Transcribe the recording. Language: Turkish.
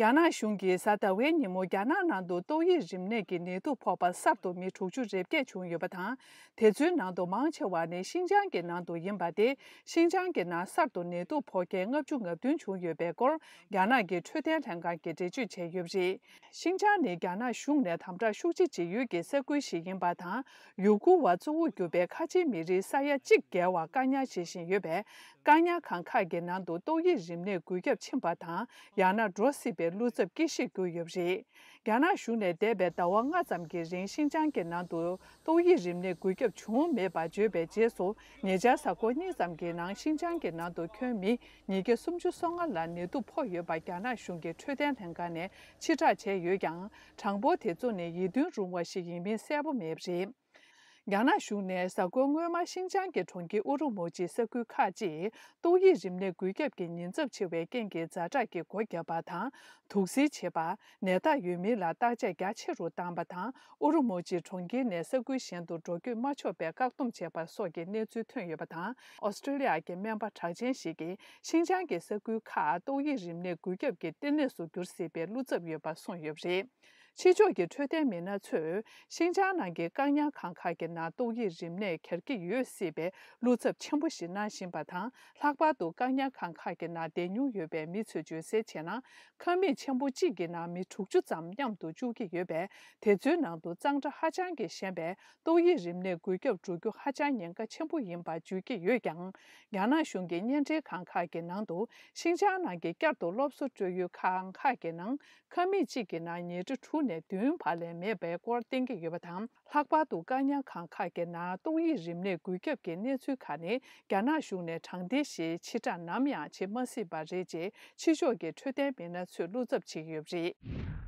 Gyana shungi sada we nimo gyana nando doyi jimne ki nidu popa sabdo mi chuchu jebge chung yobatang. Tezu nando mangchewa ne Xinjiang ki nando yimbade, Xinjiang ki na sabdo nidu poke ngabju ngabdun chung yobegor, gyana ki chuten langa ki jeju che yobji. Xinjiang ni gyana shungne tamra shukji ji yu ki segui shi yimbatang, yugu wa zungu yobe kaji miri saya jikge wa ganya shishin yobe, ganya kanka ki nando doyi jimne guyab chimbatang, yana drosi be Luzab Gishi Guyubji. Gyana Shune Debe Dawanga Zamki Rin Xinjiang Ki Nandu Doyi Rimne Guyub Chung Meba Jube Jesu Nija Sako Nizamki Nang Xinjiang Ki Nandu Kyunmi Nige Sumju Songa La Nidu Po Yuba Gyana Shungi Chuden Hengane Chitra Che Yugang Changbo Tezu Ne Yidun Rungwa Shi Yinbin Sebu Mebji. Gyana Shune Sako Nguema Xinjiang Ki Chungi Uru Moji Seku Kaji Doyi Rimne Guyub Ki Ninzab Chiwe Gengi Zaza Ki Goyga Batang Tuksi cheba, neta yumi la daje gachi ru dambatang, urumoji chongi ne segui shendu jogu macho be kaktum cheba sogi ne zu tun yobatang, Australia ge memba chajen shigi, Xinjiang ge segui ka doyi rimne gugyab ge dinesu gyursi be luzab yoba son yobri. Chijo ge chöden mina tsu, Xinjiang nangi ganya kanka ge na doyi rimne kergi yu si be luzab chimbushi nan shimbatang, lakba do ganya kanka ge na denyu yobe mitsu ju se chenang, kami Chenpo Chigi Nami Chukchu Tsam Nyamdu Chuki Yube, Tezu Nangdu Tsangcha Hachang Ki Shenbe, Doyi Rimne Guigyob Chukyu Hachang Nyenka Chenpo Yinpa Chuki Yuegang, Yana Shungi Nyenche Kanka Ki Nangdu, Xinjiang Nangi Gyardo Lopsu Chuyu Kanka Ki Nang, Kami Chigi Na Nyeche Chune Dunpa Le Mebe Gwar Dengi Yubatam, Lakpa Du Ganyang Kanka Ki Na Doyi Rimne Guigyob Ki Nyechu Kani, Yana Shungne Changde Shi Chita Namya Che Masi Ba Reje, Chijo Ki Chute Mina Tsu Luzab Chi Yubri.